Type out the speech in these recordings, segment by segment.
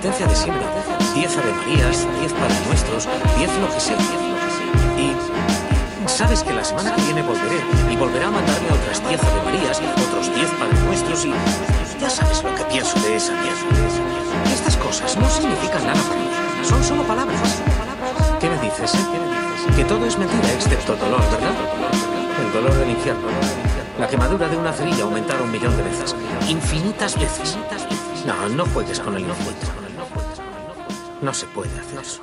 penitencia de siglo, 10 Ave Marías, 10 Padres Nuestros, 10 lo que sea. Y sabes que la semana que viene volveré y volverá a mandarme otras 10 Ave Marías, otros 10 Padres Nuestros y ya sabes lo que pienso de esa pieza. Estas cosas no significan nada para mí, son solo palabras. ¿Qué me dices, eh? Que todo es mentira excepto dolor, ¿verdad? El dolor del infierno. La quemadura de una cerilla aumentada 1.000.000 de veces. Infinitas veces. No, no juegues con el no juegues. No se puede hacer eso.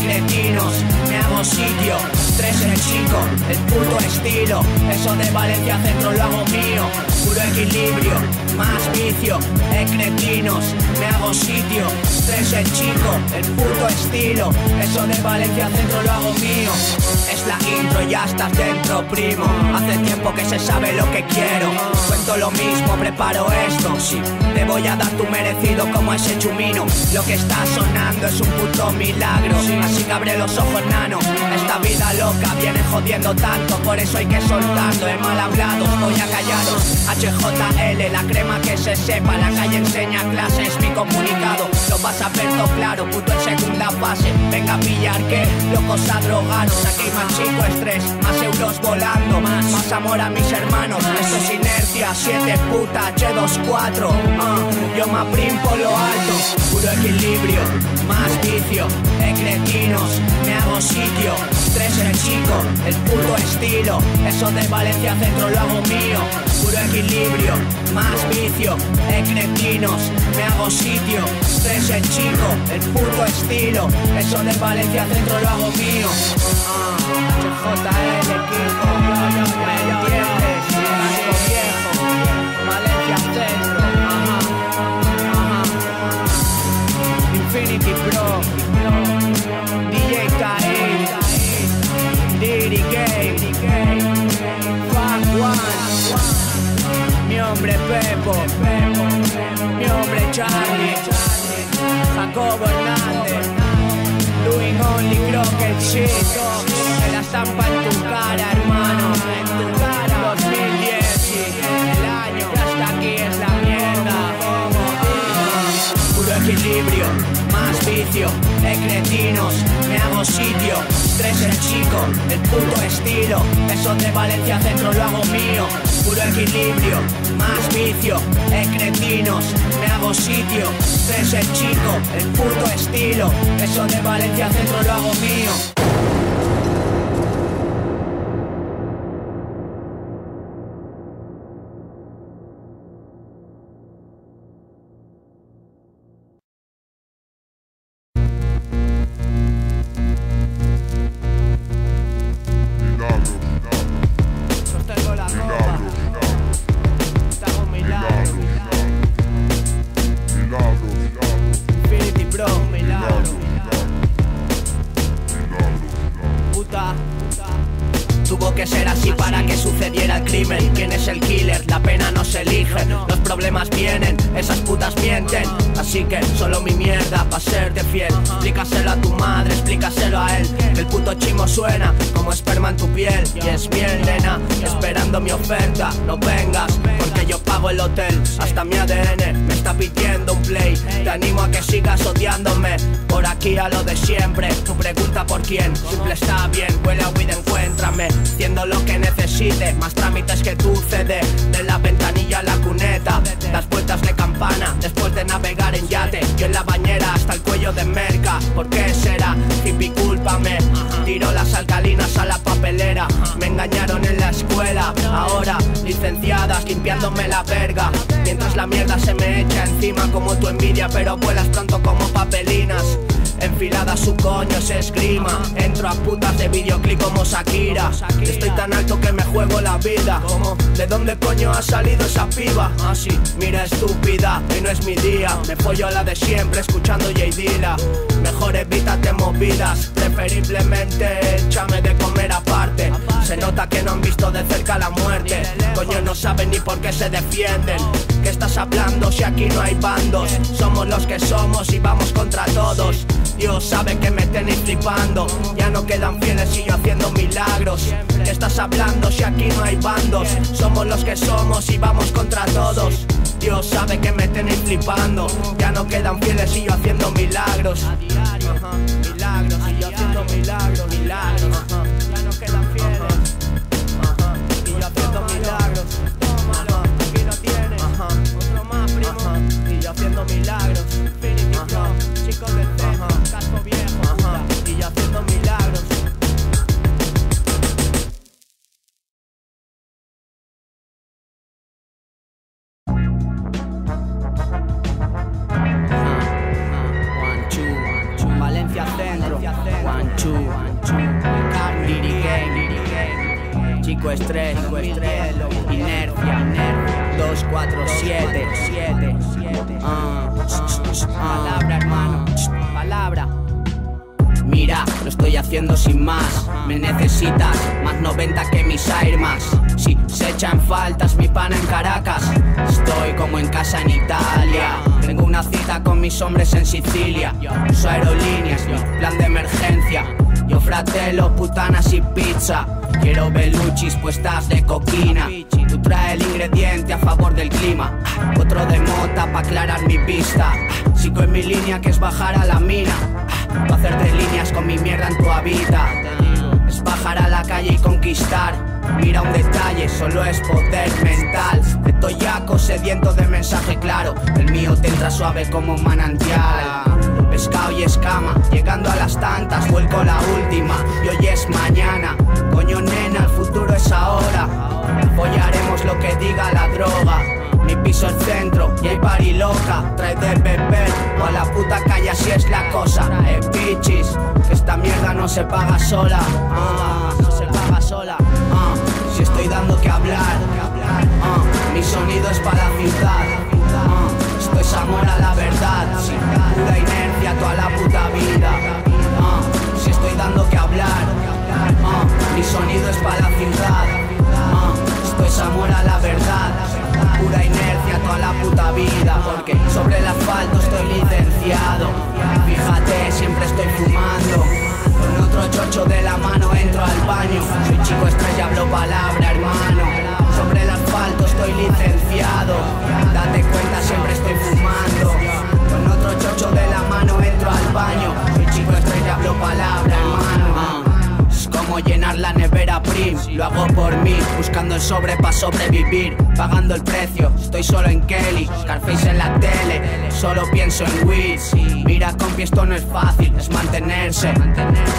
Cretinos, me hago sitio, 3 en el chico, el puro estilo, eso de Valencia Centro lo hago mío, puro equilibrio, más vicio, cretinos, me hago sitio, 3 el chico, el puro estilo, eso de Valencia Centro lo hago mío, es la intro, ya estás dentro primo, hace tiempo que se sabe lo que quiero, cuento lo mismo, preparo esto, sí, te voy a dar tu merecido como ese chumino, lo que está sonando es un puto milagro, así que abre los ojos, nano. Esta vida loca viene jodiendo tanto, por eso hay que soltarlo. He mal hablado, voy a callaros. HJL, la crema que se sepa. La calle enseña clases, mi comunicado. Lo vas a ver todo claro, puto en segunda fase. Venga a pillar que locos a drogaros. Aquí más chico estrés, más euros volando, más amor a mis hermanos. Esto es inercia, 7 puta, H24. Yo me aprimpo por lo alto. Puro equilibrio, más vicio, me hago sitio, 3 en el chico, el puro estilo, eso de Valencia Centro lo hago mío, puro equilibrio, más vicio, cretinos, me hago sitio, 3 en el chico, el puro estilo, eso de Valencia Centro lo hago mío. JL equipo, ¿me entiendes? Algo viejo, Valencia Centro, Infinity Pro. Mi nombre es Pepo, mi nombre es Charlie, Jackobo Hernandez, doing only crooked shit, me la zampa en tu cara hermano, en tu cara 2010, el año que hasta aquí es la mierda, puro equilibrio, más vicio, cretinos, me hago sitio, 3 el chico, el puto estilo, eso de Valencia Centro lo hago mío, puro equilibrio, más vicio, cretinos, me hago sitio, 3 el chico, el puto estilo, eso de Valencia Centro lo hago mío. Simple está bien, huele a weed, encuéntrame, haciendo lo que necesite, más trámites que tu CD, de la ventanilla a la cuneta, las vueltas de campana, después de navegar en yate, yo en la bañera hasta el cuello de merca, ¿por qué será? Hippie, cúlpame, tiro las alcalinas a la papelera, me engañaron en la escuela, ahora licenciadas limpiándome la verga, mientras la mierda se me echa encima como tu envidia, pero vuelas pronto como papelinas. Enfilada su coño se esgrima. Entro a putas de videoclip como Shakira. Estoy tan alto que me juego la vida. ¿De dónde coño ha salido esa piba? Así, mira estúpida, hoy no es mi día. Me follo a la de siempre escuchando J Dilla. mejor evítate movidas, preferiblemente échame de comer aparte. Se nota que no han visto de cerca la muerte, coño no saben ni por qué se defienden. ¿Qué estás hablando si aquí no hay bandos? Somos los que somos y vamos contra todos. Dios sabe que me tenéis flipando, ya no quedan fieles y yo haciendo milagros. ¿Qué estás hablando si aquí no hay bandos? Somos los que somos y vamos contra todos. Dios sabe que me tenéis flipando, ya no quedan fieles y yo haciendo milagros. Milagros y yo haciendo milagros, milagros. Ya no quedan fieles y yo haciendo milagros. Tómalo, aquí lo tienes. Otro más, primo. Y yo haciendo milagros. Chicos del tema, casco viejo. Y yo haciendo milagros. Chico estrés, inercia, 247. Palabra, hermano, palabra. Mira, lo estoy haciendo sin más. Me necesitas, más 90 que mis armas. Si se echan faltas, mi pana en Caracas. Estoy como en casa en Italia. Tengo una cita con mis hombres en Sicilia. Uso aerolíneas, plan de emergencia. Yo fratelo, putanas y pizza. Quiero beluchis puestas de coquina. Tú trae el ingrediente a favor del clima. Otro de mota pa' aclarar mi pista. Sigo en mi línea que es bajar a la mina. Pa' hacerte líneas con mi mierda en tu habita. Es bajar a la calle y conquistar. Mira un detalle, solo es poder mental. Estoy yaco sediento de mensaje claro. El mío te entra suave como un manantial. Pescado y escama, llegando a las tantas, vuelco la última, y hoy es mañana. Coño nena, el futuro es ahora. Apoyaremos lo que diga la droga. Mi piso es centro y hay pari loca. Trae del beber o a la puta calle así es la cosa. Pichis, que esta mierda no se paga sola. No se paga sola. Si estoy dando que hablar. Mi sonido es para la ciudad. Esto es amor a la verdad. Sin pura inercia toda la puta vida. Si estoy dando que hablar. Mi sonido es para la ciudad. Esto es amor a la verdad. Pura inercia toda la puta vida. Porque sobre el asfalto estoy licenciado. Fíjate, siempre estoy fumando. Con otro chocho de la mano entro al baño. Soy chico estrella, hablo palabra, hermano. Sobre el asfalto estoy licenciado. Date cuenta, siempre estoy fumando. Con otro chocho de la mano entro al baño. Soy chico estrella, hablo palabra, hermano. Es como llenar la nevera prim. Lo hago por mí, buscando el sobre pa' sobrevivir. Pagando el precio, estoy solo en Kelly. Scarface en la tele, solo pienso en weed. Mira compi, esto no es fácil, es mantenerse.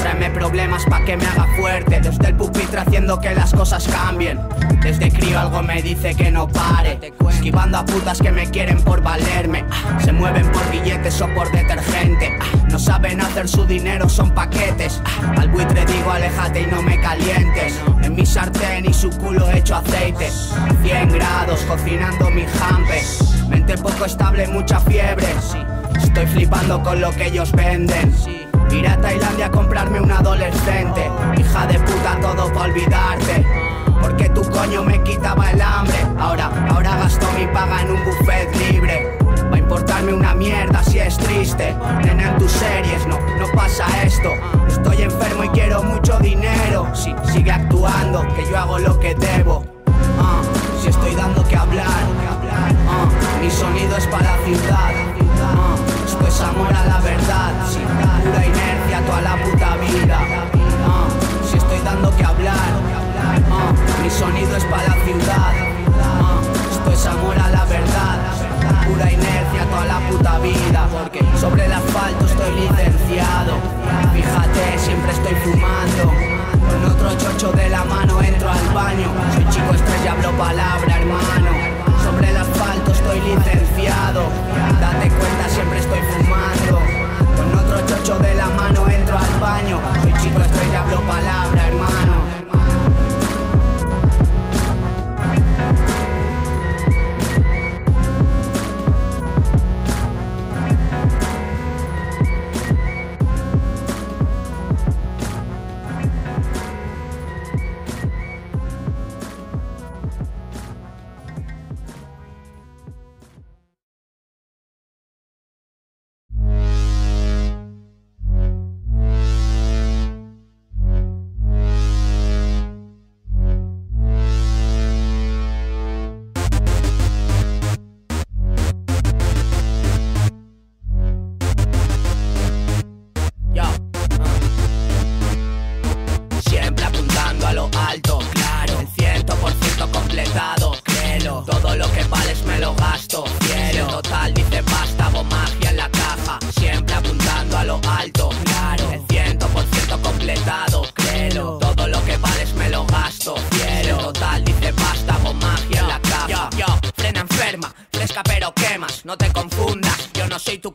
Tráeme problemas pa' que me haga fuerte. Desde el pupitre haciendo que las cosas cambien. Desde crío algo me dice que no pare. Esquivando a putas que me quieren por valerme. Se mueven por billetes o por detergente. No saben hacer su dinero, son paquetes. Al buitre digo aléjate y no me calientes. En mi sartén y su culo hecho aceite. 100 grados cocinando mi jambe. Mente poco estable, mucha fiebre. Estoy flipando con lo que ellos venden. Ir a Tailandia a comprarme un adolescente. Hija de puta, todo pa' olvidarte. Porque tu coño me quitaba el hambre. Ahora gasto mi paga en un buffet libre. Va a importarme una mierda si es triste. Nena, en tus series no pasa esto. Estoy enfermo y quiero mucho dinero. Sí, sigue actuando, que yo hago lo que debo. Si estoy dando que hablar. Mi sonido es para la ciudad. Esto es amor a la verdad. Sin pura inercia toda la puta vida. Si estoy dando que hablar. Mi sonido es para la ciudad. Esto es amor a la verdad. Pura inercia toda la puta vida. Porque sobre el asfalto estoy licenciado. Fíjate, siempre estoy fumando. Con otro chocho de la mano entro al baño. Soy chico estrella, hablo palabra, hermano. Sobre el asfalto estoy licenciado. Date cuenta, siempre estoy fumando. Con otro chocho de la mano entro al baño. Soy chico estrella, hablo palabra, hermano.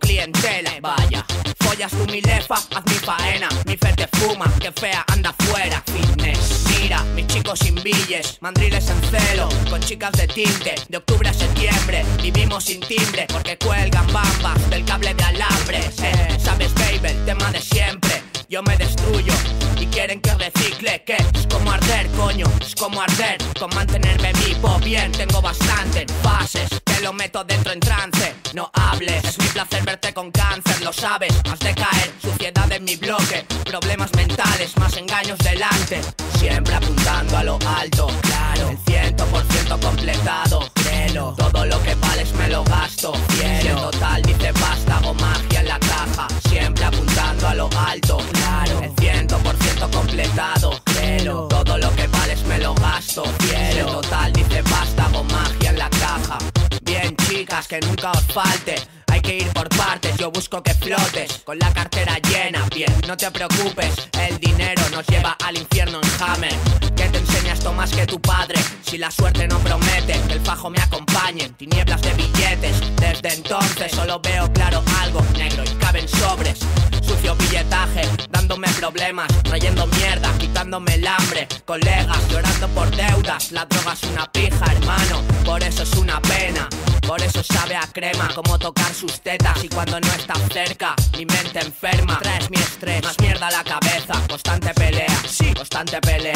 clientela. Vaya, follas tú mi lefa, haz mi faena. Mi fe te fuma, que fea anda fuera. Fitness, mira, mis chicos sin billes, mandriles en celo, con chicas de tinte. De octubre a septiembre, vivimos sin timbre, porque cuelgan bambas del cable de alambres. Sabes, baby, el tema de siempre. Yo me destruyo y quieren que recicle, que es como arder, coño, es como arder. Con mantenerme vivo bien tengo bastante en fases, te lo meto dentro en trance. No hables, es mi placer verte con cáncer, lo sabes. Has de caer, suciedad en mi bloque, problemas mentales, más engaños delante. Siempre apuntando a lo alto, claro, el 100% completado, créelo. Todo lo que vales me lo gasto, quiero. Total dice basta, hago magia en la caja. Siempre apuntando a lo alto, claro, el 100% completado, créelo. Todo lo que vales me lo gasto, quiero. Total dice basta, hago magia en la caja. Bien chicas, que nunca os falte. Hay que ir por partes, yo busco que flotes con la cartera llena, bien, no te preocupes. El dinero nos lleva al infierno en Hammer. ¿Qué te enseña esto más que tu padre? Si la suerte no promete, que el fajo me acompañe, tinieblas de billetes. Desde entonces solo veo claro algo negro y caben sobres. Sucio billetaje, dándome problemas, trayendo mierda, quitándome el hambre. Colegas llorando por deudas, la droga es una pija, hermano, por eso es una pena. Por eso sabe a crema, como tocar sus tetas. Y cuando no estás cerca, mi mente enferma. Traes mi estrés, más mierda a la cabeza. Constante pelea, sí, constante pelea.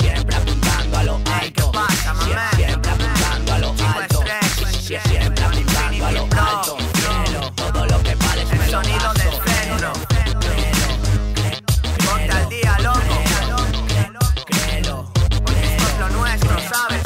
Siempre apuntando a lo alto. Siempre apuntando a lo alto. Siempre apuntando a lo alto. Cielo, todo lo que vale es el sonido del freno. Ponte al día, loco. Créelo. Esto es lo nuestro, ¿sabes?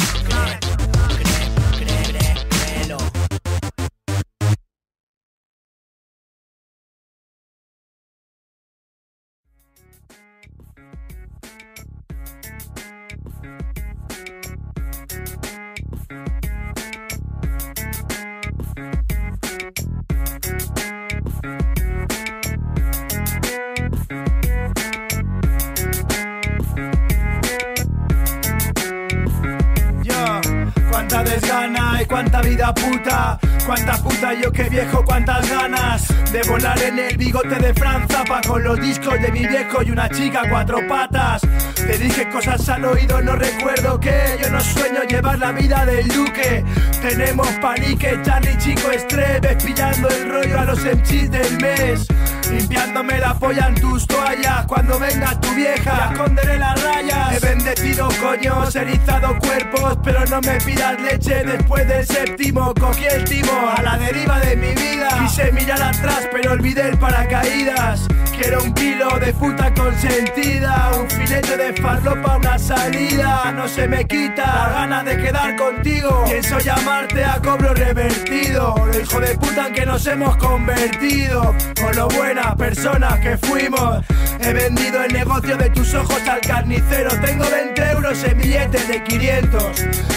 Cuánta desgana y cuánta vida puta, cuánta puta yo que viejo, cuántas ganas de volar en el bigote de Franza, pa' con los discos de mi viejo y una chica a cuatro patas. Te dije cosas al oído, no recuerdo que yo no sueño llevar la vida del duque. Tenemos panique, Charlie, chico estrés, pillando el rollo a los emchis del mes. Limpiándome la polla en tus toallas, cuando venga tu vieja, ya esconderé las rayas. He bendecido coños, erizado cuerpos, pero no me pidas leche después del séptimo. Cogí el timo a la deriva de mi vida, quise mirar atrás pero olvidé el paracaídas. Quiero un kilo de puta consentida, un filete de farlopa, una salida. No se me quita la gana de quedar contigo, pienso llamarte a cobro revertido. Lo hijo de puta en que nos hemos convertido, con lo bueno personas que fuimos. He vendido el negocio de tus ojos al carnicero, tengo 20 euros en billetes de 500.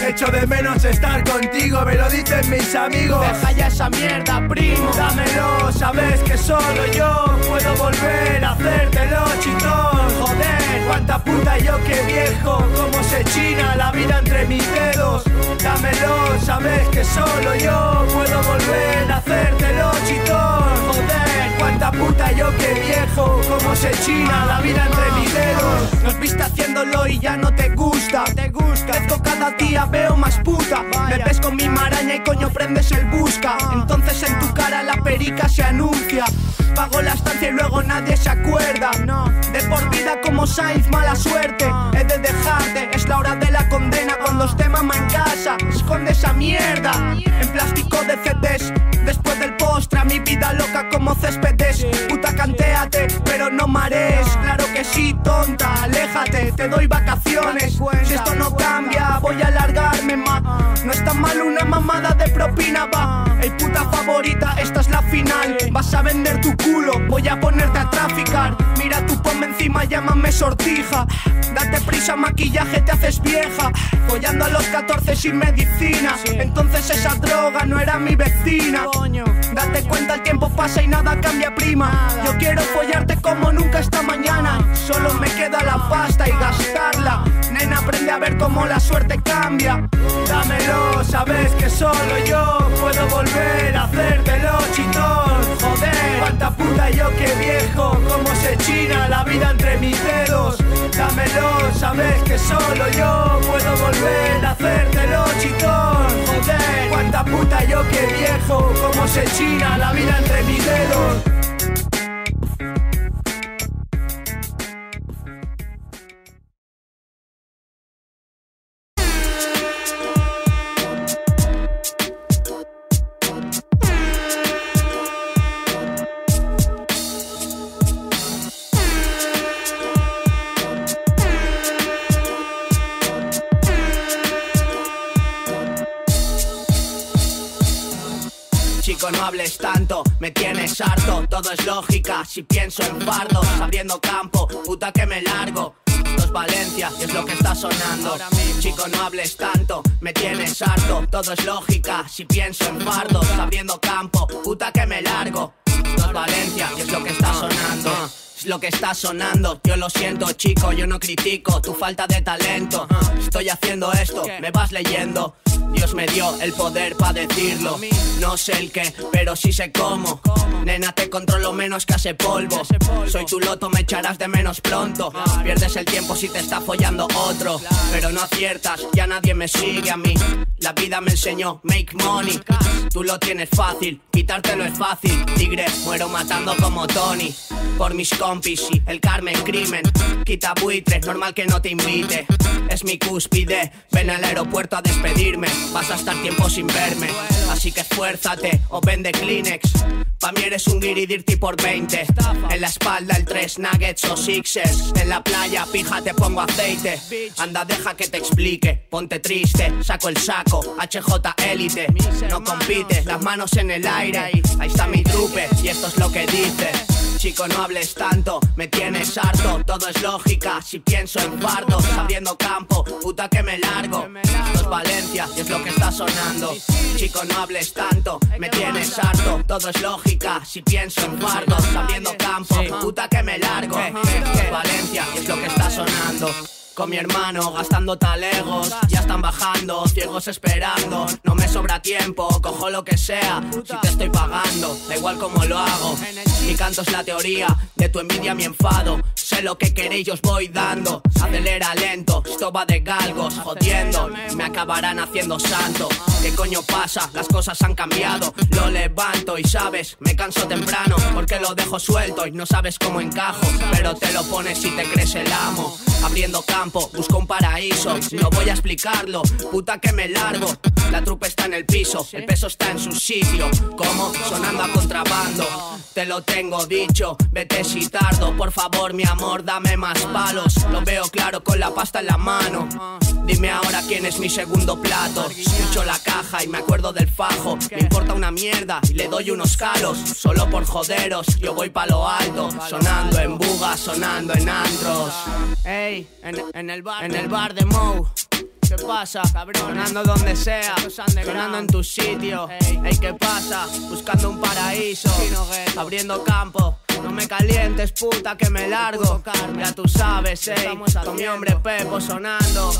Echo de menos estar contigo, me lo dicen mis amigos. Deja ya esa mierda, primo, dámelo, sabes que solo yo puedo volver a hacértelo, chitón. Joder, cuánta puta yo que viejo, cómo se china la vida entre mis dedos. Dámelo, sabes que solo yo puedo volver a hacértelo, chitón. Joder, cuánta puta yo que viejo, cómo se china la vida entre mis dedos. Nos viste haciéndolo y ya no te gusta, te gusta. Crezco cada día, veo más puta. Me ves con mi maraña y coño prendes el busca. Entonces en tu cara la perica se anuncia. Pago la estancia y luego nadie se acuerda. De por vida como Sainz, mala suerte. He de dejarte, es la hora de la condena. Cuando esté mamá en casa, esconde esa mierda. En plástico de CDs, después del postre, mi vida loca como céspedes. Puta cantéate, pero no marees. Claro que sí, tonta, aléjate, te doy vacaciones. Si esto no cambia, voy a largarme, ma. No está mal una mamada de propina, va. Ey, puta favorita, esta es la final. Vas a vender tu culo, voy a ponerte a traficar. Mira tú ponme encima, llámame sortija. Date prisa, maquillaje, te haces vieja. Follando a los 14 sin medicina. Entonces esa droga no era mi vecina. Date cuenta, el tiempo pasa y nada cambia, prima. Yo quiero follarte como nunca esta mañana. Solo me queda la pasta y gastarla. Nena, aprende a ver cómo la suerte cambia. Dámelo, sabes que solo yo puedo volver a hacértelo, chitón. Joder, tanta puta y yo qué viejo. Cómo se china la vida entre mis dedos. Dámelo, sabes que solo yo puedo volver a hacértelo, chitón. Joder, cuánta puta y yo qué viejo. Cómo se china la vida entre mis dedos. No hables tanto, me tienes harto. Todo es lógica, si pienso en fardos. Abriendo campo, puta que me largo. Dos Valencia, es lo que está sonando. Chico, no hables tanto, me tienes harto. Todo es lógica, si pienso en fardos. Abriendo campo, puta que me largo. Dos Valencia, es lo que está sonando. Es lo que está sonando, yo lo siento chico, yo no critico tu falta de talento. Estoy haciendo esto, me vas leyendo. Dios me dio el poder para decirlo. No sé el qué, pero sí sé cómo. Nena, te controlo menos que hace polvo. Soy tu loto, me echarás de menos pronto. Pierdes el tiempo si te está follando otro. Pero no aciertas, ya nadie me sigue a mí. La vida me enseñó, make money. Tú lo tienes fácil, quitártelo es fácil. Tigre, muero matando como Tony. Por mis compis y el Carmen crimen. Quita buitres, normal que no te invite. Es mi cúspide, ven al aeropuerto a despedirme. Vas a estar tiempo sin verme, así que esfuérzate o vende Kleenex. Pa' mí eres un guiri dirty por 20. En la espalda el 3 nuggets o sixes. En la playa, pija, te pongo aceite. Anda, deja que te explique, ponte triste. Saco el saco, HJ élite. No compites, las manos en el aire. Ahí está mi trupe y esto es lo que dice. Chico, no hables tanto, me tienes harto. Todo es lógica, si pienso en fardos. Abriendo campo, puta que me largo. Esto es Valencia y es lo que está sonando. Chico, no hables tanto, me tienes harto. Todo es lógica, si pienso en fardos. Abriendo campo, puta que me largo. Esto es Valencia y es lo que está sonando. Con mi hermano gastando talegos, ya están bajando, ciegos esperando. No me sobra tiempo, cojo lo que sea, si te estoy pagando, da igual como lo hago. Mi canto es la teoría, de tu envidia mi enfado. Sé lo que queréis, os voy dando. Acelera lento, esto va de galgos, jodiendo. Me acabarán haciendo santo. ¿Qué coño pasa? Las cosas han cambiado. Lo levanto y sabes, me canso temprano. Porque lo dejo suelto y no sabes cómo encajo. Pero te lo pones y te crees el amo. Abriendo campo, busco un paraíso. No voy a explicarlo, puta que me largo. La trupe está en el piso, el peso está en su sitio. Como sonando a contrabando. Te lo tengo dicho, vete si tardo. Por favor, mi amor, dame más palos. Lo veo claro con la pasta en la mano. Dime ahora quién es mi segundo plato. Escucho la caja y me acuerdo del fajo. Me importa una mierda y le doy unos calos. Solo por joderos, yo voy pa' lo alto. Sonando en bugas, sonando en antros. Ey, en el bar de Mou. ¿Qué pasa? Cabrón, sonando donde sea, sonando en tu sitio. Ey, ¿qué pasa? Buscando un paraíso, abriendo campo. No me calientes, puta, que me largo. Ya tú sabes, ey, con mi hombre Pepo sonando.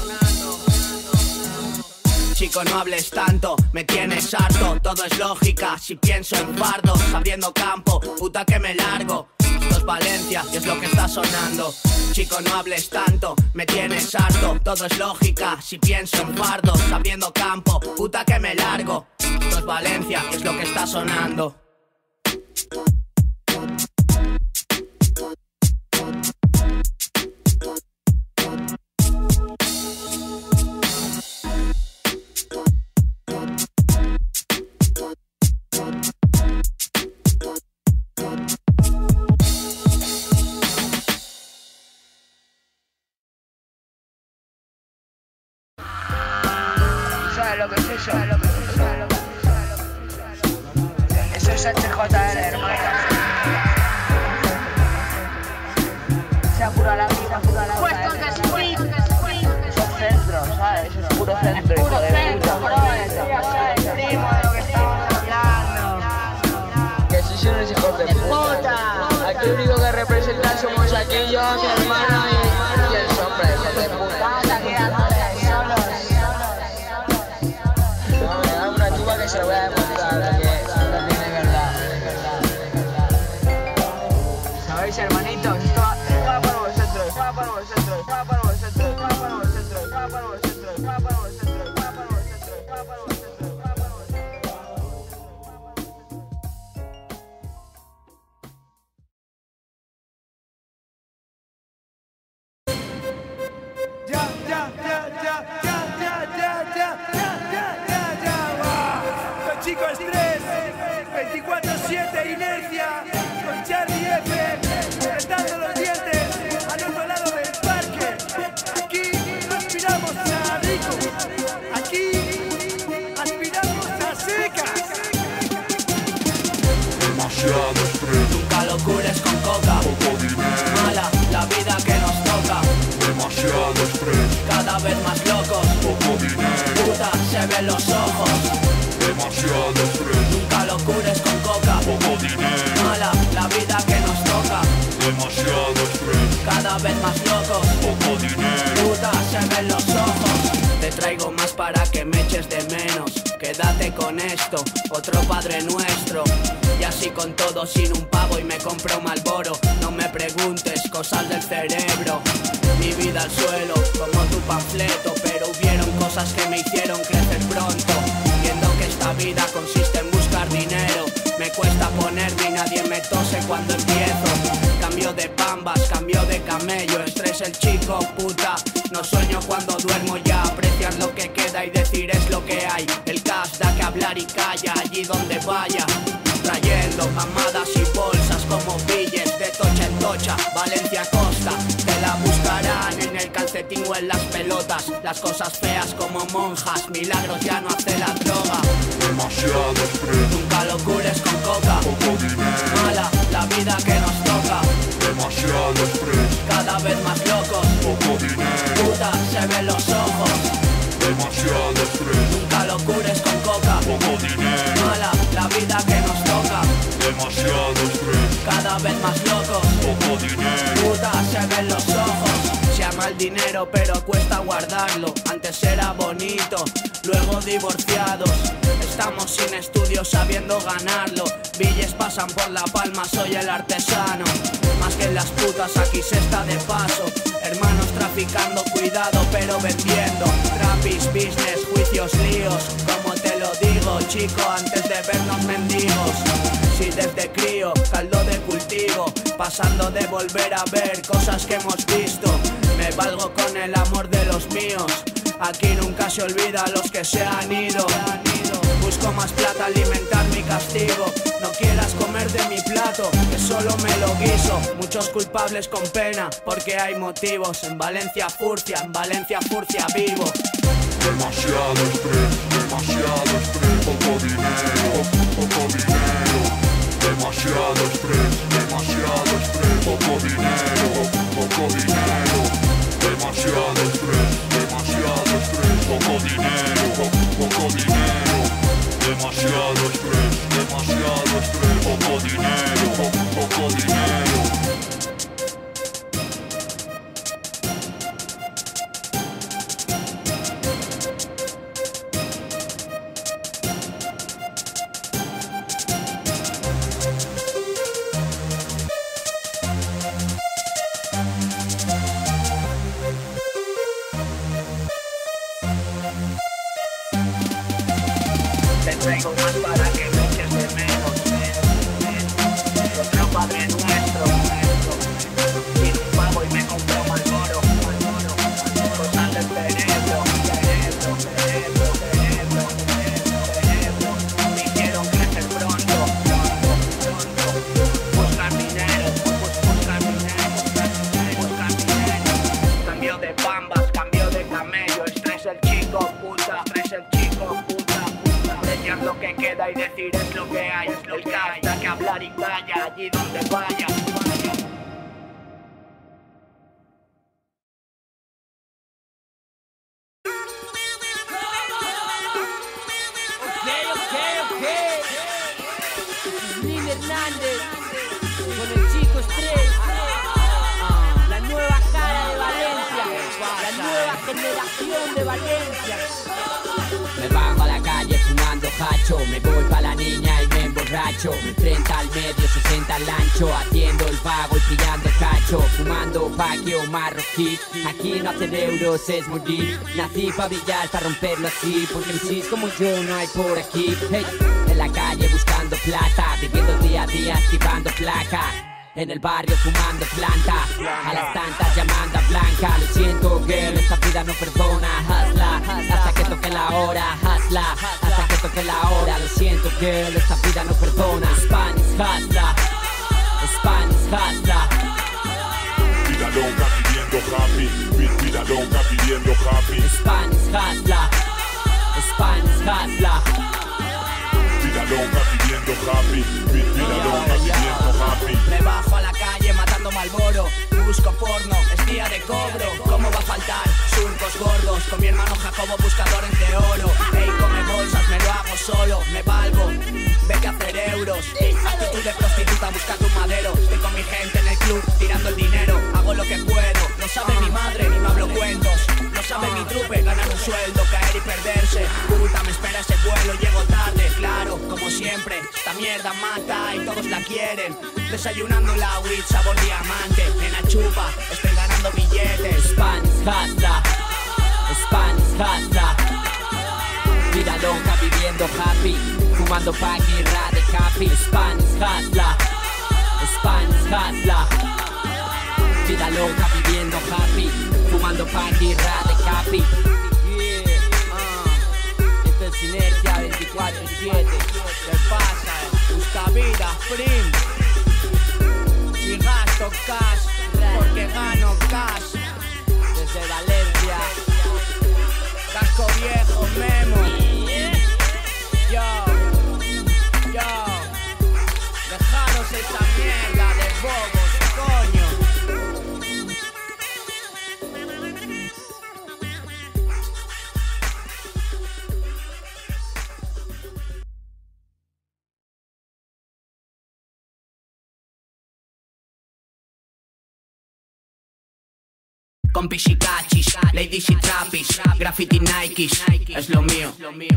Chico, no hables tanto, me tienes harto. Todo es lógica, si pienso en fardos. Abriendo campo, puta que me largo. Esto es Valencia y es lo que está sonando. Chico, no hables tanto, me tienes harto. Todo es lógica, si pienso en fardos. Abriendo campo, puta que me largo. Esto es Valencia y es lo que está sonando. Lo que es eso, eso es HJL, hermano. Se apura la vida, apura la vida. Son centros, ¿sabes? Eso es puro centro, hijo de puta. Primo, de lo que estamos hablando. Que sois unos hijos de puta. Aquí el único que representan somos aquí yo, mi hermano y el sombra, hijo de puta. Se lo voy a demostrar, que no tiene verdad. manitos. Todas para vosotros, todas para vosotros, todas para vosotros, todas para vosotros, todas para vosotros, todas para vosotros, todas para vosotros, todas para vosotros. Inercia con Charlie F, apretando los dientes al otro lado del parque. Aquí aspiramos a rico, aquí aspiramos a seca. Demasiado estrés, nunca locuras con coca, poco dinero, mala la vida que nos toca. Demasiado estrés, cada vez más locos, poco dinero, puta se ven los ojos. Demasiado estrés, nunca locuras con coca, poco dinero, mala la vida que nos toca. Demasiado estrés, cada vez más locos, poco dinero, puta se ven los ojos. Te traigo más para que me eches de menos, quédate con esto, otro Padre Nuestro. Y así con todo, sin un pavo y me compro un Marlboro. No me preguntes cosas del cerebro, mi vida al suelo como tu panfleto. Pero hubieron cosas que me hicieron crecer pronto, viendo que esta vida consiste en buscar dinero. Me cuesta ponerme y nadie me tose cuando empiezo. Cambio de pambas, cambio de camello, estrés el chico, puta. No sueño cuando duermo ya, apreciar lo que queda y decir es lo que hay. El cash da que hablar y calla allí donde vaya. Trayendo amadas y bolsas como billes de tocha en tocha, Valencia Costa. Te la buscarán en el calcetín o en las pelotas. Las cosas feas como monjas, milagros ya no hace la droga. Demasiado estrés, nunca locures con coca, poco dinero, mala la vida que nos toca. Demasiado estrés, cada vez más locos, poco dinero, puta se ven los ojos. Demasiado estrés, nunca locures con coca, poco dinero, mala la vida que nos toca. Demasiado estrés, cada vez más locos, poco dinero, puta se ven los ojos. Se ama el dinero pero cuesta guardarlo, antes era bonito, luego divorciados. Estamos sin estudios sabiendo ganarlo, billes pasan por la palma, soy el artesano. Más que en las putas aquí se está de paso, hermanos traficando, cuidado pero vendiendo. Trapis, business, juicios, líos, como te lo digo chico antes de vernos mendigos. Si desde crío, caldo de cultivo, pasando de volver a ver cosas que hemos visto. Me valgo con el amor de los míos, aquí nunca se olvida a los que se han ido. Busco más plata, alimentar mi castigo. No quieras comer de mi plato, que solo me lo guiso. Muchos culpables con pena, porque hay motivos. En Valencia furcia vivo. Demasiado estrés, poco dinero, poco dinero. Demasiado estrés, poco dinero, poco dinero. Demasiado estrés, poco dinero, poco dinero. Demasiado estrés, poco dinero, poco dinero. Tengo más para que me eches de menos, otro Padre Nuestro. Sin un pavo y me compro un Marlboro, cosas del cerebro. Me hicieron crecer pronto. Buscar dinero. Cambio de pambas, cambio de camello, estrés el chico, puta, lo que queda y decir es lo que hay. El cash da que hablar y calla allí donde vaya. Ok. Jackobo Hernández con el chico estrés, la nueva cara de Valencia, la nueva generación de Valencia. Me bajo a la calle fumando hacho, me voy pa' la niña y me emborracho. cacho. 30 al medio, 60 al ancho, atiendo el vago y pillando el cacho. Fumando paquio marroquí, aquí no hacer euros es morir. Nací pa' brillar, pa' romperlo así, porque MCs como yo no hay por aquí. Hey, en la calle buscando plata, viviendo día a día esquivando placa. En el barrio fumando planta, a las tantas llamando a Blanca. Lo siento girl, esta vida no perdona. Hazla, hasta que toque la hora. Hazla, hasta que toque la hora. Lo siento girl, esta vida no perdona. Spanish hazla, Spanish hazla. Vida loca pidiendo happy, vida loca pidiendo happy. Spanish hazla, Spanish hazla. Vida loca pidiendo happy, vida loca pidiendo happy. Me bajo a la calle matando Malboro, busco porno, es día de cobro. ¿Cómo va a faltar? Surcos gordos, con mi hermano Jackobo buscador entre oro. Ey, come bolsas, me lo hago solo, me valgo, vete a hacer euros. Actitud de prostituta, busca tu madero. Estoy con mi gente en el club, tirando el dinero, hago lo que puedo. No sabe mi madre, ni me hablo cuentos. No sabe mi trupe, ganar un sueldo, caer y perderse. Puta, me espera ese vuelo, llego tarde, claro, como siempre. Esta mierda mata y todos la quieren. Desayunando la weed, sabor diamante. Nena chupa, estoy ganando billetes. Spanish hazla, Spanish hazla. Vida loca viviendo happy, fumando pack y rade happy. Spanish hazla, Spanish hazla. Vida loca viviendo happy, fumando pack y rade happy. Esto es Inercia 24/7. ¿Qué pasa? Busca vida, print. Y gasto cash, porque gano cash. Desde Valencia, casco viejo, memo. Yo, dejaros esa mierda de bobos, coño. Compis y cachis, ladies y trapis, graffiti Nikes, es lo mío.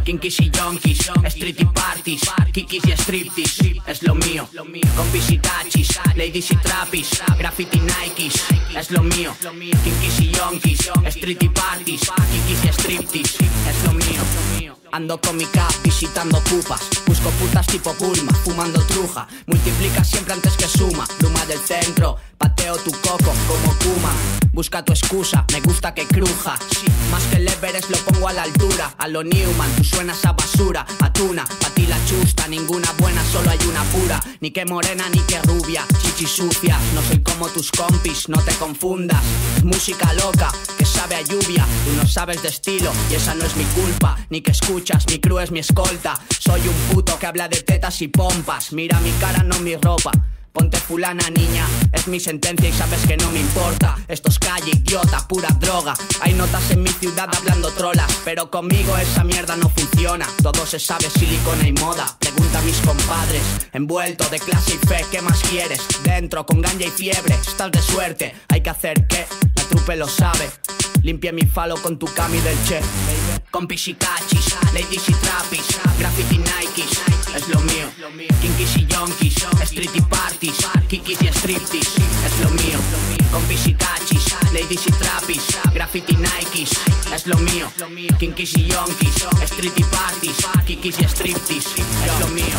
Kinkis y yonkis, street y parties, kikis y striptease, es lo mío. Compis y cachis, ladies y trapis, graffiti Nikes, es lo mío. Kinkis y yonkis, street y parties, kikis y striptease, es lo mío. Ando con mi cap visitando cupas, busco putas tipo Bulma, fumando truja. Multiplica siempre antes que suma, pluma del centro, pateo tu coco como Kuma. Busca tu excusa, me gusta que cruja, sí. Más que el Everest lo pongo a la altura, a lo Newman, tú suenas a basura, a tuna. Pa' ti la chusta, ninguna buena, solo hay una pura. Ni que morena ni que rubia, chichi sucia. No soy como tus compis, no te confundas. Música loca, que sabe a lluvia. Tú no sabes de estilo, y esa no es mi culpa. Ni que escucha. Mi crew es mi escolta. Soy un puto que habla de tetas y pompas. Mira mi cara, no mi ropa. Ponte fulana, niña, es mi sentencia y sabes que no me importa. Esto es calle, idiota, pura droga. Hay notas en mi ciudad hablando trolas, pero conmigo esa mierda no funciona. Todo se sabe, silicona y moda. Pregunta a mis compadres, envuelto de clase y fe, ¿qué más quieres? Dentro, con ganja y fiebre, estás de suerte. Hay que hacer que la trupe lo sabe. Limpia mi falo con tu cami del Che. Compis y cachis, ladies y trapis, graffiti Nikes, es lo mío. Kinkis y yonkis, street y parties, kikis y striptease, es lo mío. Compis y cachis, ladies y trapis, graffiti Nikes, es lo mío. Kinkis y yonkis, street y parties, kikis y striptease, es lo mío.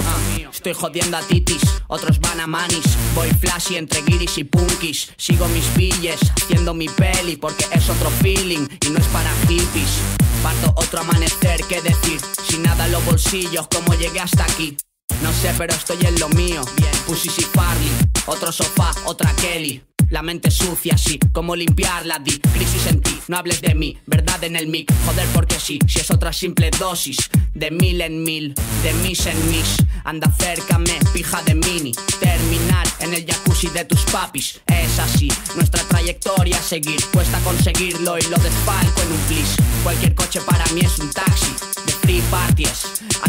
Estoy jodiendo a titis, otros van a manis. Voy flashy entre guiris y punkis. Sigo mis pilles, haciendo mi peli, porque es otro feeling y no es para hippies. Parto otro amanecer, ¿qué decir? Sin nada en los bolsillos, ¿cómo llegué hasta aquí? No sé, pero estoy en lo mío. Bien, pussy y parly, otro sofá, otra Kelly. La mente sucia, sí, ¿cómo limpiarla? Di, crisis en ti, no hables de mí, verdad en el mic, joder porque sí. Si es otra simple dosis, de mil en mil, de mis en mis. Anda, acércame, pija de mini, terminar en el jacuzzi de tus papis. Es así, nuestra trayectoria a seguir, cuesta conseguirlo y lo desfalco en un plis. Cualquier coche para mí es un taxi, de free parties,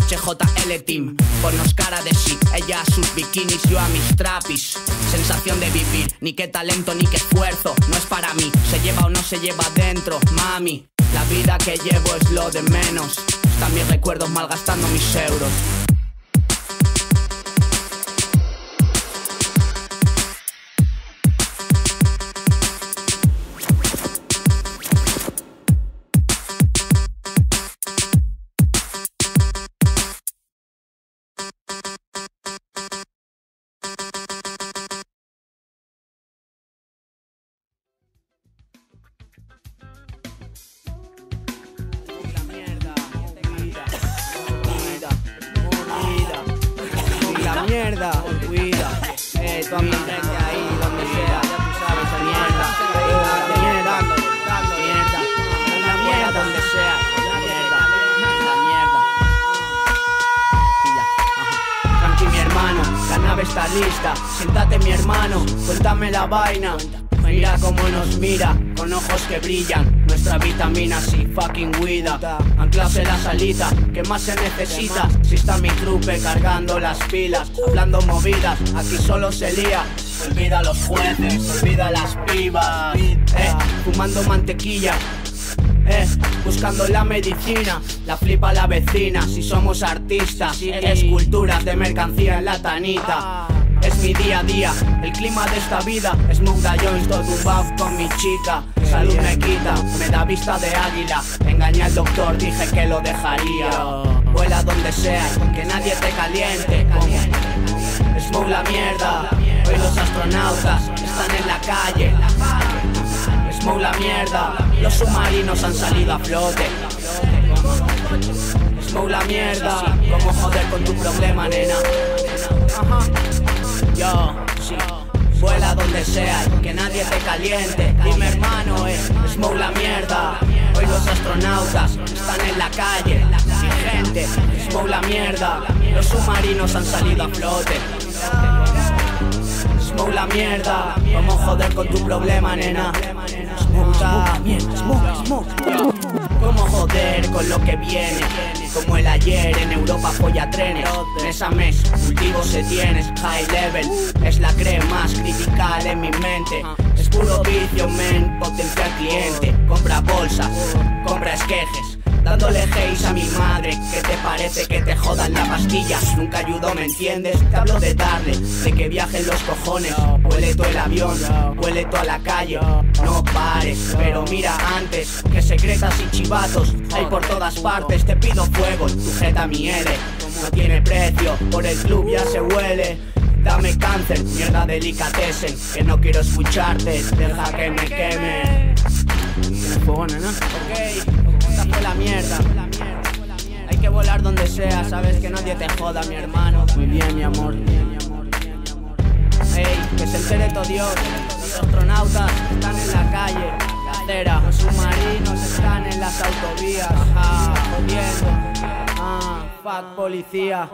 HJL team. Ponnos cara de sí, ella a sus bikinis, yo a mis trapis. Sensación de vivir, ni qué talento ni qué esfuerzo, no es para mí. Se lleva o no se lleva dentro, mami. La vida que llevo es lo de menos, están mis recuerdos malgastando mis euros. esa mierda. Cuida, tú a mi gente ahí, donde sea, ya tú sabes esa mierda. La mierda, donde sea, la mierda. Tranqui mi hermano, la nave está lista. Siéntate mi hermano, suéltame la vaina. Mira cómo nos mira, con ojos que brillan. Nuestra vitamina sí, fucking huida. Anclase la salita, que más se necesita. Si está mi trupe cargando las pilas, hablando movidas, aquí solo se lía. Olvida a los jueces, olvida las pibas. Fumando mantequilla, buscando la medicina. La flipa la vecina, si somos artistas, sí. Esculturas de mercancía en la tanita. Es mi día a día, el clima de esta vida. Smoke da Jones, todo un buff con mi chica. Salud me quita, me da vista de águila. Engañé al doctor, dije que lo dejaría. Vuela donde sea, que nadie te caliente. Smoke la mierda, hoy los astronautas están en la calle. Smoke la mierda, los submarinos han salido a flote. Smoke la mierda, cómo joder con tu problema, nena. Yo, sí. Vuela donde sea, que nadie te caliente. Dime hermano, smoke la mierda. Hoy los astronautas están en la calle. Sin gente, smoke la mierda. Los submarinos han salido a flote. Smoke la mierda. Cómo joder con tu problema, nena. Smoke la mierda, smoke. Cómo joder con lo que viene. Como el ayer en Europa folla trenes. Mes a mes, cultivo se tienes. High level, es la crema más critical en mi mente. Es puro vicio, men, potencial cliente. Compra bolsas, compra esquejes. Dándole hate a mi madre, que te parece que te jodan las pastillas. Nunca ayudó, ¿me entiendes? Te hablo de darle, de que viajen los cojones. Huele todo el avión, huele toda la calle. No pares, pero mira antes, que secretas y chivatos hay por todas partes. Te pido fuego, sujeta mi L. No tiene precio, por el club ya se huele. Dame cáncer, mierda delicatessen, que no quiero escucharte, deja que me queme. Fue la mierda. Hay que volar donde sea, sabes que nadie te joda, mi hermano. Muy bien, mi amor. Ey, que se entere todo Dios. Los astronautas están en la calle, la acera. Los submarinos están en las autovías. Ajá, jodiendo. Fuck policía.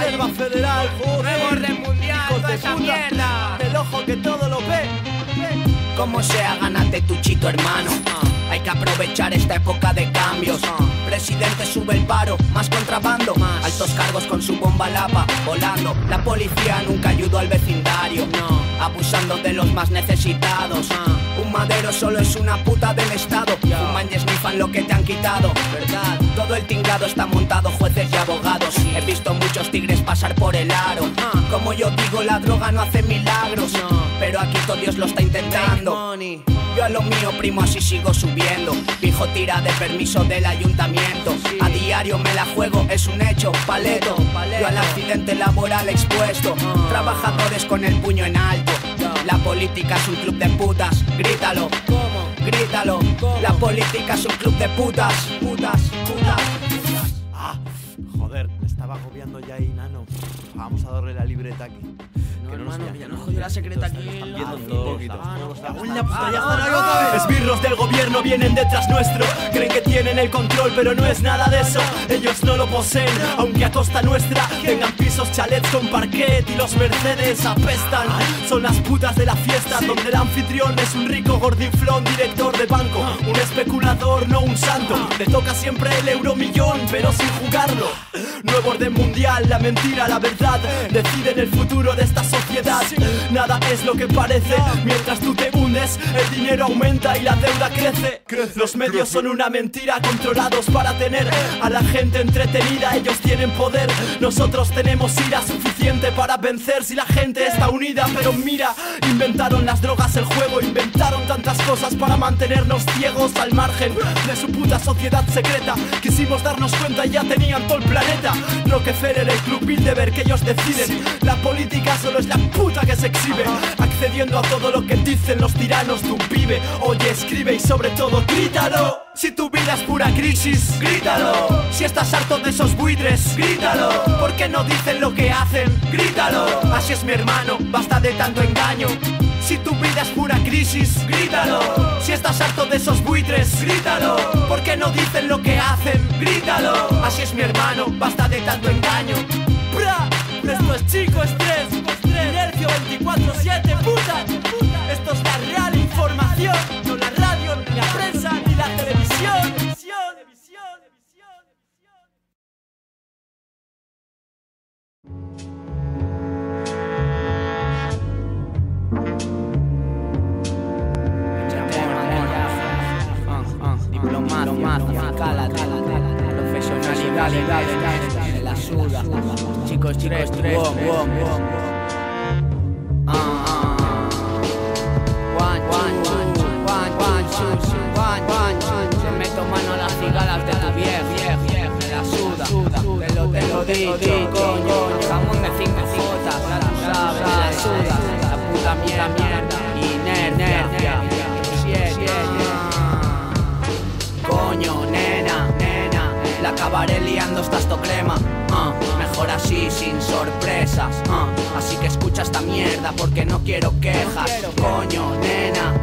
Reserva Federal, nuevo orden mundial, toda esa mierda. El ojo que todo lo ve. Como sea, gánate tu chito, hermano. Hay que aprovechar esta época de cambios. Presidente sube el paro, más contrabando, altos cargos con su bomba lava volando. La policía nunca ayudó al vecindario, abusando de los más necesitados. Un madero solo es una puta del estado. Fuman y esnifan lo que te han quitado, ¿verdad? Todo el tingado está montado, jueces y abogados. He visto muchos tigres pasar por el aro. Como yo digo, la droga no hace milagros, pero aquí todo Dios lo está intentando. Yo a lo mío, primo, así sigo subiendo. Pijo tira de permiso del ayuntamiento. A diario me la juego, es un hecho, paleto. Yo al accidente laboral expuesto. Trabajadores con el puño en alto. La política es un club de putas, grítalo. Grítalo. La política es un club de putas. Putas. Joder, me estaba agobiando ya ahí, nano. Vamos a darle la libreta aquí. No, hermano, que ya no jodió la secreta aquí. Esbirros del gobierno vienen detrás nuestro. Creen que tienen el control, pero no es nada de eso. Ellos no lo poseen, aunque a costa nuestra tengan pisos, chalets con parquet. Y los Mercedes apestan. Son las putas de la fiesta, donde el anfitrión es un rico gordinflón, director de banco, un especulador, no un santo. Te toca siempre el euromillón, pero sin jugarlo. Nuevo orden mundial, la mentira, la verdad deciden el futuro de esta sociedad. nada es lo que parece. Mientras tú te hundes, el dinero aumenta y la deuda crece. Los medios son una mentira, controlados para tener a la gente entretenida. Ellos tienen poder, nosotros tenemos ira suficiente para vencer. Si la gente está unida, pero mira, inventaron las drogas, el juego, inventaron tantas cosas para mantenernos ciegos al margen de su puta sociedad secreta. Quisimos darnos cuenta y ya tenían todo el planeta. Rockefeller, el Club Bilderberg, que ellos deciden. La política solo es la puta que se exhibe, accediendo a todo lo que dicen los tiranos. Tú vive, oye, escribe y sobre todo grítalo. Si tu vida es pura crisis, grítalo. Si estás harto de esos buitres, grítalo. Porque no dicen lo que hacen, grítalo. Así es mi hermano, basta de tanto engaño. Si tu vida es pura crisis, grítalo. Si estás harto de esos buitres, grítalo. Porque no dicen lo que hacen, grítalo. Así es mi hermano, basta de tanto engaño. ¡Pra! Esto es Chico Estrés, Inercia 24/7, puta. Esto es la real información, no la radio, ni la prensa, ni la televisión. Profesionalidad, la suda, chicos, yo meto mano a las cigalas de tu vieja, me la suda, te lo digo, coño, jamón de 5 gotas, ya tú sabes, la suda, la puta mierda, inercia, coño, nena, la acabaré liando hasta esto crema. Mejor así, sin sorpresas. Así que escucha esta mierda porque no quiero quejas. Coño, nena,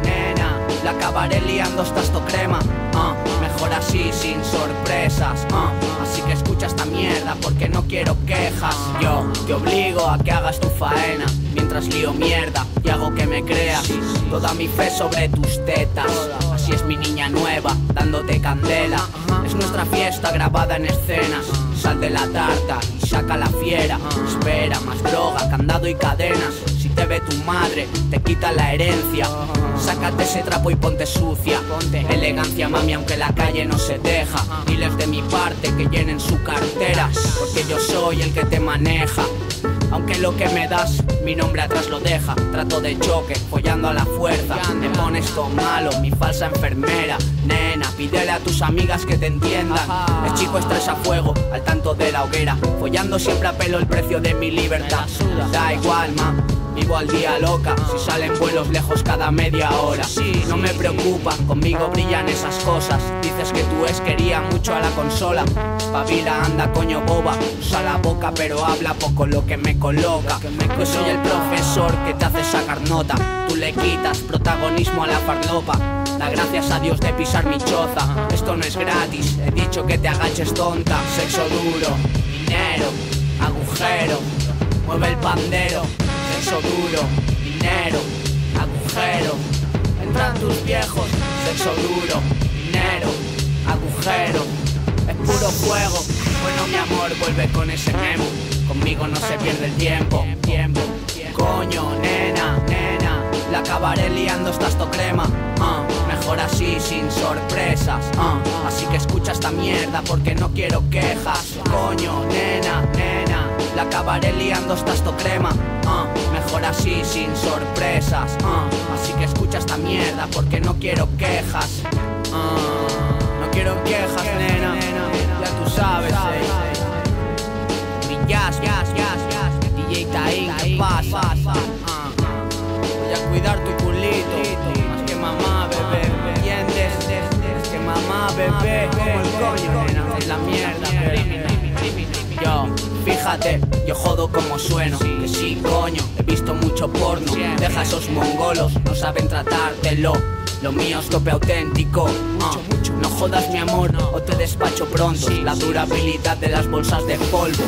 la acabaré liando hasta esto crema. Mejor así, sin sorpresas. Así que escucha esta mierda porque no quiero quejas. Yo te obligo a que hagas tu faena mientras lío mierda y hago que me creas. Toda mi fe sobre tus tetas. Así es mi niña nueva, dándote candela. Es nuestra fiesta grabada en escenas. Sal de la tarta y saca la fiera. Espera, más droga, candado y cadenas. Si te ve tu madre, te quita la herencia. Sácate ese trapo y ponte sucia. Elegancia, mami, aunque la calle no se deja. Diles de mi parte que llenen su cartera, porque yo soy el que te maneja. Aunque lo que me das, mi nombre atrás lo deja. Trato de choque, follando a la fuerza. Me pones todo malo, mi falsa enfermera. Nena, pídele a tus amigas que te entiendan. El chico estrés a fuego, al tanto de la hoguera. Follando siempre a pelo el precio de mi libertad. Da igual, ma, vivo al día loca. Si salen vuelos lejos cada media hora. No me preocupa, conmigo brillan esas cosas. Dices que tu ex quería mucho a la consola. Pavila, anda coño boba. Usa la boca pero habla poco lo que me coloca. Yo soy el profesor que te hace sacar nota. Tú le quitas protagonismo a la farlopa. Da gracias a Dios de pisar mi choza. Esto no es gratis, he dicho que te agaches tonta. Sexo duro, dinero, agujero. Mueve el pandero. Sexo duro, dinero, agujero. Entran tus viejos. Sexo duro, dinero, agujero. Es puro fuego. Bueno mi amor, vuelve con ese memo. Conmigo no se pierde el tiempo. Coño, nena, la acabaré liando hasta esto crema. Mejor así, sin sorpresas. Así que escucha esta mierda porque no quiero quejas. Coño, nena, la acabaré liando hasta esto crema. Mejor así, sin sorpresas. Así que escucha esta mierda porque no quiero quejas. No quiero quejas, nena, ya tú sabes. Mi jazz, DJ Taín, ¿qué pasa? Voy a cuidar tu culito, más que mamá, bebé, ¿entiendes? Más que mamá, bebé, como el coño, nena, es la mierda, pero... Yo, fíjate, yo jodo como sueno. Que sí, coño, he visto mucho porno. Deja esos mongolos, no saben tratártelo. Lo mío es tope auténtico. No jodas mi amor, o te despacho pronto. La durabilidad de las bolsas de polvo.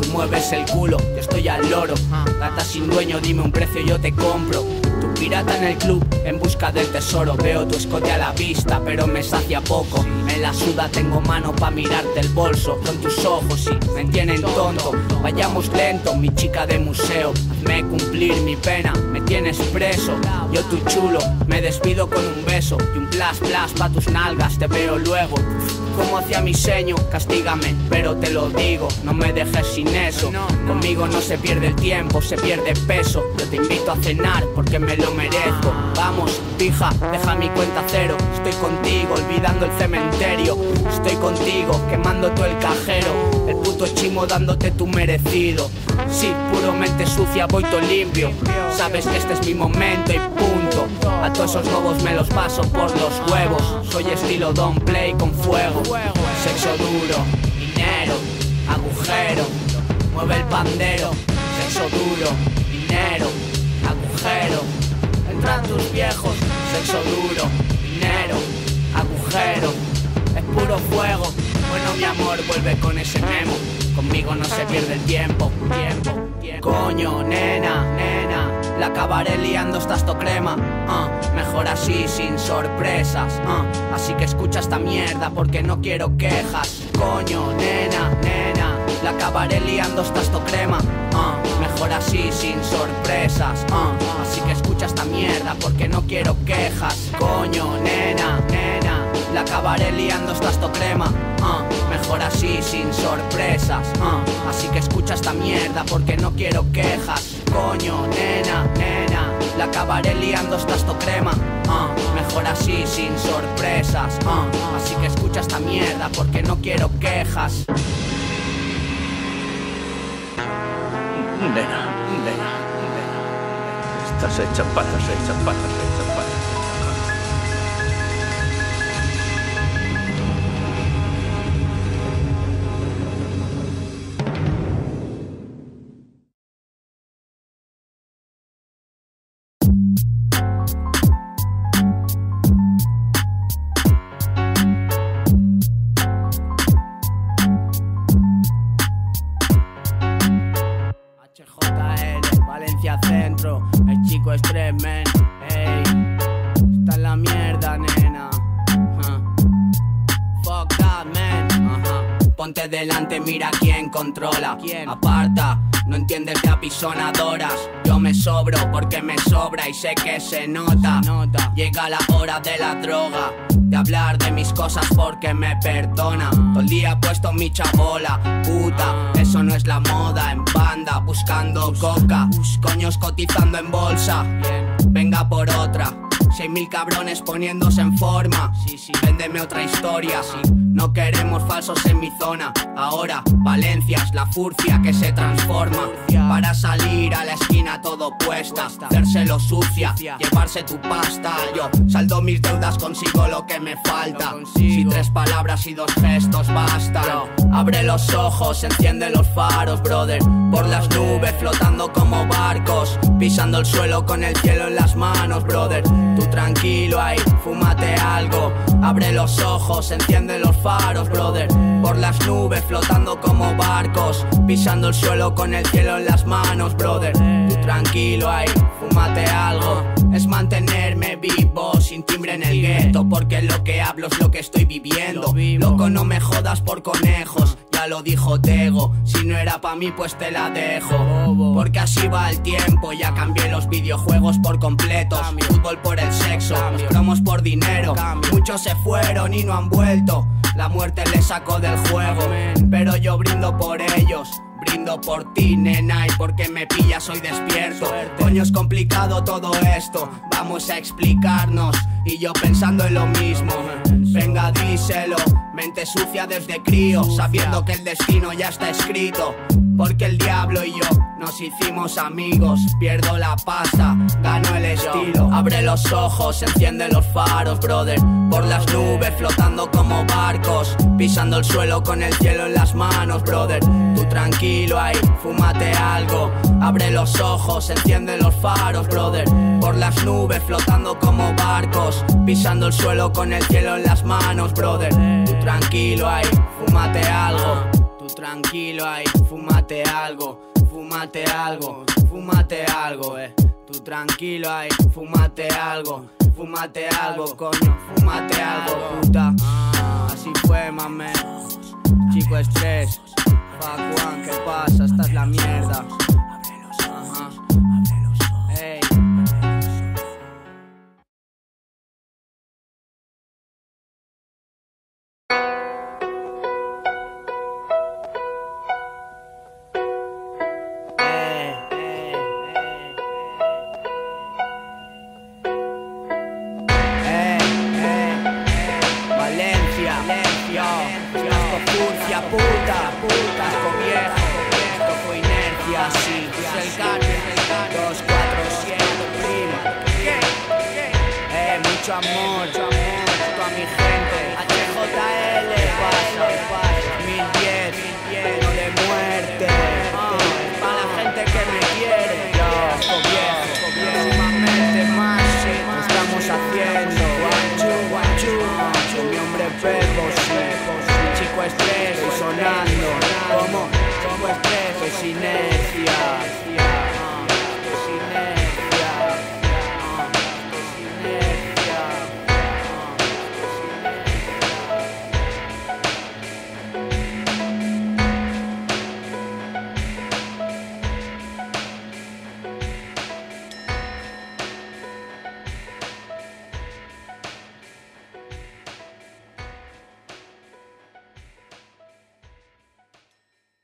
Tú mueves el culo, yo estoy al loro. Gata sin dueño, dime un precio y yo te compro. Tu pirata en el club, en busca del tesoro. Veo tu escote a la vista, pero me sacia poco. En la suda tengo mano pa' mirarte el bolso. Con tus ojos y me tienen tonto. Vayamos lento, mi chica de museo. Hazme cumplir mi pena, me tienes preso. Yo tu chulo, me despido con un beso. Y un plas plas pa' tus nalgas, te veo luego. Como hacia mi seño, castígame, pero te lo digo, no me dejes sin eso. Conmigo no se pierde el tiempo, se pierde peso. Yo te invito a cenar porque me lo merezco. Vamos, pija, deja mi cuenta cero. Estoy contigo, olvidando el cementerio. Estoy contigo, quemando tú el cajero. El puto chimo dándote tu merecido. Sí, puramente sucia, voy todo limpio. Sabes que este es mi momento y punto. A todos esos lobos me los paso por los huevos. Soy estilo Don Play con fuego. Sexo duro, dinero, agujero. Mueve el pandero. Sexo duro, dinero, agujero. Entran tus viejos. Sexo duro, dinero, agujero. Es puro fuego. Bueno, mi amor, vuelve con ese memo. Conmigo no se pierde el tiempo. Coño, nena, la acabaré liando hasta esto crema. Mejor así, sin sorpresas. Así que escucha esta mierda porque no quiero quejas. Coño, nena, la acabaré liando hasta esto crema. Mejor así, sin sorpresas. Así que escucha esta mierda porque no quiero quejas. Coño, nena, la acabaré liando hasta esto crema. Mejor así, sin sorpresas. Así que escucha esta mierda porque no quiero quejas. Coño, nena, la acabaré liando hasta esto crema. Mejor así, sin sorpresas. Así que escucha esta mierda porque no quiero quejas. Nena, estás hecha patas, hecha patas. Controla, aparta, no entiendes que a pisonadoras. Yo me sobro porque me sobra y sé que se nota. Llega la hora de la droga, de hablar de mis cosas porque me perdona. Todo el día puesto mi chabola, puta, eso no es la moda. En banda, buscando coca, coños cotizando en bolsa. Venga por otra. 6.000 cabrones poniéndose en forma. Véndeme otra historia, sí. No queremos falsos en mi zona. Ahora, Valencia es la furcia que se transforma. Para salir a la esquina todo puesta. Hacérselo sucia, llevarse tu pasta. Yo saldo mis deudas, consigo lo que me falta. Si 3 palabras y 2 gestos bastan. Abre los ojos, enciende los faros, brother. Por las nubes, flotando como barcos. Pisando el suelo con el cielo en las manos, brother. Tú tranquilo ahí, fúmate algo. Abre los ojos, enciende los faros, brother. Por las nubes, flotando como barcos. Pisando el suelo con el cielo en las manos, brother. Tú tranquilo ahí, fúmate algo. Es mantenerme vivo, sin timbre en el gueto. Porque lo que hablo es lo que estoy viviendo. Loco, no me jodas por conejos. Ya lo dijo Tego, si no era pa' mí pues te la dejo. Porque así va el tiempo, ya cambié los videojuegos por completos. Fútbol por el sexo, los promos por dinero. Muchos se fueron y no han vuelto. La muerte les sacó del juego, pero yo brindo por ellos. Brindo por ti, nena, y porque me pillas hoy despierto. Coño, es complicado todo esto, vamos a explicarnos. Y yo pensando en lo mismo, venga, díselo. Mente sucia desde crío, sabiendo que el destino ya está escrito. Porque el diablo y yo nos hicimos amigos. Pierdo la pasta, gano el estilo. Abre los ojos, enciende los faros, brother. Por las nubes, flotando como barcos. Pisando el suelo con el cielo en las manos, brother. Tú tranquilo ahí, fúmate algo. Abre los ojos, enciende los faros, brother. Por las nubes, flotando como barcos. Pisando el suelo con el cielo en las manos, brother. Tú tranquilo ahí, fúmate algo. Tú tranquilo ahí, fúmate algo. fúmate algo, Tú tranquilo ahí, fúmate algo, coño, fúmate algo, puta. Así fue, mame. Chico estrés, Juan, ¿qué pasa? Esta es la mierda. Puta, esto fue inercia, sí, es el cambio, 247, primo, mucho amor.